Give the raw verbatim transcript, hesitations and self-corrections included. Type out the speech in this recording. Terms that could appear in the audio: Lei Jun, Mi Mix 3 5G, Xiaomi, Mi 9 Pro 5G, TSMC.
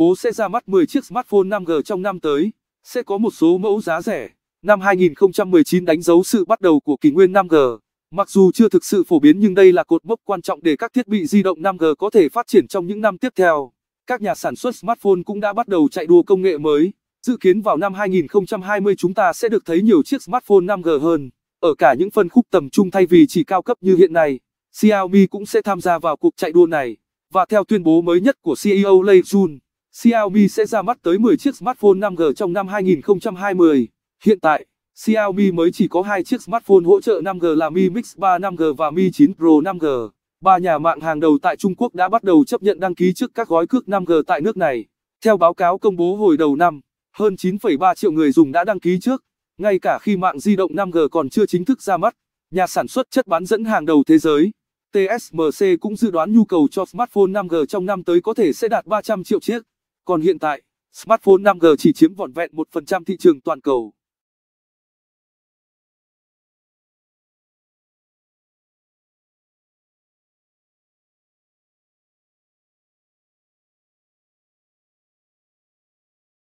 Cố sẽ ra mắt mười chiếc smartphone năm G trong năm tới, sẽ có một số mẫu giá rẻ. Năm hai nghìn không trăm mười chín đánh dấu sự bắt đầu của kỷ nguyên năm G. Mặc dù chưa thực sự phổ biến nhưng đây là cột mốc quan trọng để các thiết bị di động năm G có thể phát triển trong những năm tiếp theo. Các nhà sản xuất smartphone cũng đã bắt đầu chạy đua công nghệ mới. Dự kiến vào năm hai nghìn không trăm hai mươi chúng ta sẽ được thấy nhiều chiếc smartphone năm G hơn, ở cả những phân khúc tầm trung thay vì chỉ cao cấp như hiện nay. Xiaomi cũng sẽ tham gia vào cuộc chạy đua này. Và theo tuyên bố mới nhất của xê e ô Lei Jun, Xiaomi sẽ ra mắt tới mười chiếc smartphone năm G trong năm hai nghìn không trăm hai mươi. Hiện tại, Xiaomi mới chỉ có hai chiếc smartphone hỗ trợ năm G là Mi Mix ba năm G và Mi chín Pro năm G. Ba nhà mạng hàng đầu tại Trung Quốc đã bắt đầu chấp nhận đăng ký trước các gói cước năm G tại nước này. Theo báo cáo công bố hồi đầu năm, hơn chín phẩy ba triệu người dùng đã đăng ký trước. Ngay cả khi mạng di động năm G còn chưa chính thức ra mắt, nhà sản xuất chất bán dẫn hàng đầu thế giới, tê ét em xê cũng dự đoán nhu cầu cho smartphone năm G trong năm tới có thể sẽ đạt ba trăm triệu chiếc. Còn hiện tại, smartphone năm G chỉ chiếm vỏn vẹn một phần trăm thị trường toàn cầu.